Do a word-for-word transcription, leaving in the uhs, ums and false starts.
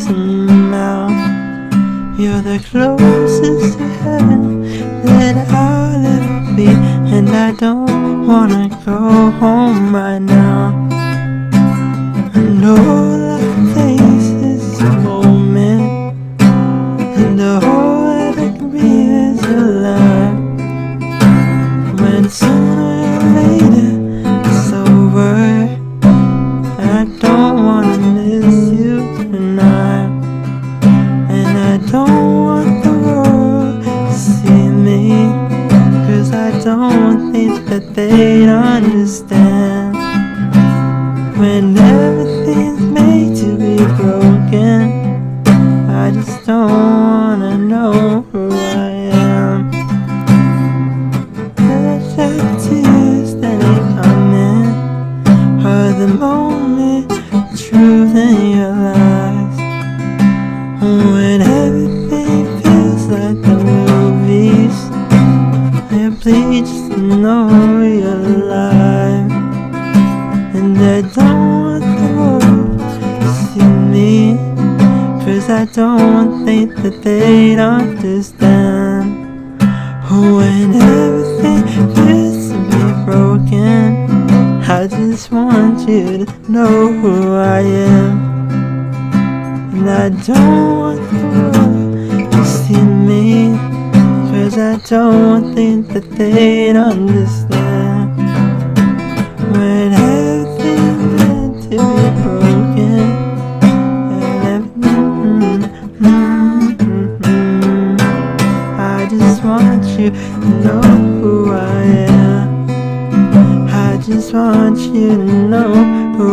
eyes and your mouth. You're the closest to heaven that I'll ever be, and I don't wanna go home right now. And all I face is a moment, and the whole that I can be is your love. When sooner or later it's over, I don't wanna miss you tonight, and I don't want the world to see me, 'cause I don't think that they'd understand. When everything's made to be broken, I just don't wanna know who I am. The tears that ain't coming are the moment truth in your lies. When everything feels like the movies, and please just know you're alive. And I don't want the world to see me, 'cause I don't think that they'd understand. When everything feels to be broken, I just want you to know who I am, and I don't want the world to see me, 'cause I don't think that they'd understand. When everything's meant to be broken, and everything, I just want you to know who I am. I just want you to know who